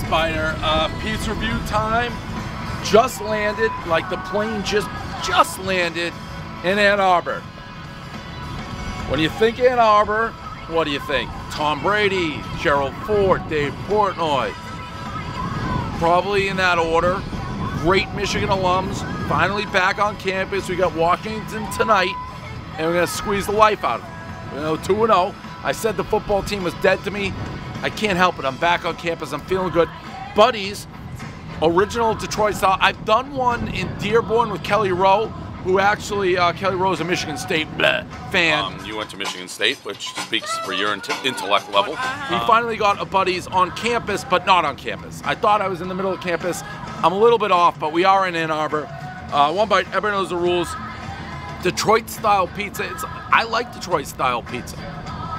Spider. Pizza review time. Just landed, like the plane just landed in Ann Arbor. When you think Ann Arbor, what do you think? Tom Brady, Gerald Ford, Dave Portnoy. Probably in that order. Great Michigan alums. Finally back on campus. We got Washington tonight, and we're going to squeeze the life out of them. You know, 2-0. I said the football team was dead to me. I can't help it. I'm back on campus. I'm feeling good. Buddy's, original Detroit style. I've done one in Dearborn with Kelly Rowe, who actually, Kelly Rowe is a Michigan State fan. You went to Michigan State, which speaks for your intellect level. We finally got a Buddy's on campus, but not on campus. I thought I was in the middle of campus. I'm a little bit off, but we are in Ann Arbor. One Bite, everyone knows the rules. Detroit style pizza. I like Detroit style pizza.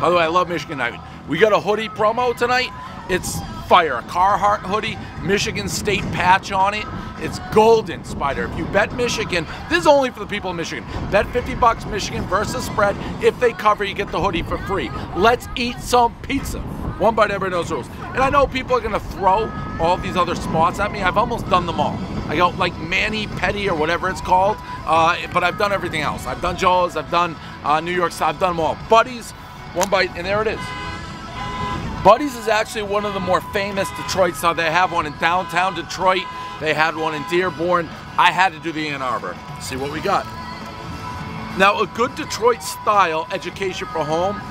By the way, I love Michigan Night. We got a hoodie promo tonight. It's fire, a Carhartt hoodie, Michigan State patch on it. It's golden, Spider. If you bet Michigan, this is only for the people in Michigan. Bet 50 bucks Michigan versus spread. If they cover, you get the hoodie for free. Let's eat some pizza. One Bite, everyone knows the rules. And I know people are gonna throw all these other spots at me. I've almost done them all. I go like Manny Petty or whatever it's called, but I've done everything else. I've done Joe's, I've done New York style, I've done them all. Buddy's, One Bite, and there it is. Buddy's is actually one of the more famous Detroit style. They have one in downtown Detroit. They had one in Dearborn. I had to do the Ann Arbor. See what we got. Now, a good Detroit style education for home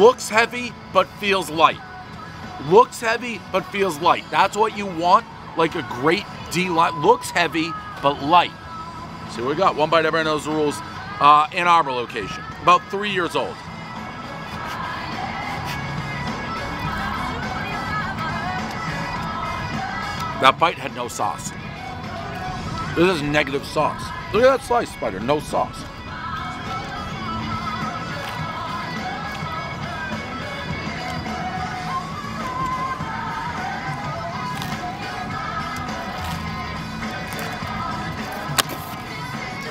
looks heavy but feels light. Looks heavy but feels light. That's what you want, like a great D-line. Looks heavy but light. See what we got. One Bite, everyone knows the rules. Ann Arbor location, about 3 years old. That bite had no sauce. This is negative sauce. Look at that slice, Spider. No sauce.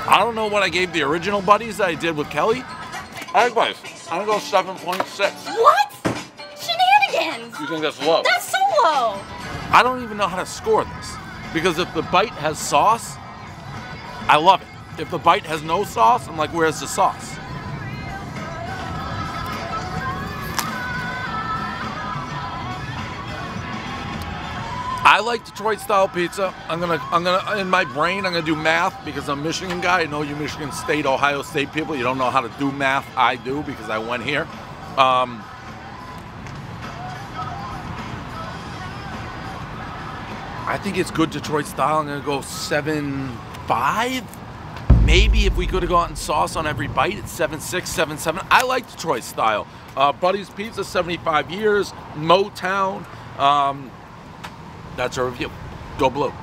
I don't know what I gave the original Buddies that I did with Kelly. I like, I'm going to go 7.6. What? Shenanigans. You think that's low? That's so low. I don't even know how to score this, because if the bite has sauce, I love it. If the bite has no sauce, I'm like, where's the sauce? I like Detroit style pizza. I'm gonna in my brain, I'm gonna do math, because I'm a Michigan guy. I know you Michigan State, Ohio State people, you don't know how to do math. I do, because I went here. I think it's good Detroit style. I'm gonna go 7.5. Maybe if we could have gotten sauce on every bite, it's 7.6, 7.7. I like Detroit style. Buddy's Pizza, 75 years, Motown. That's our review. Go Blue.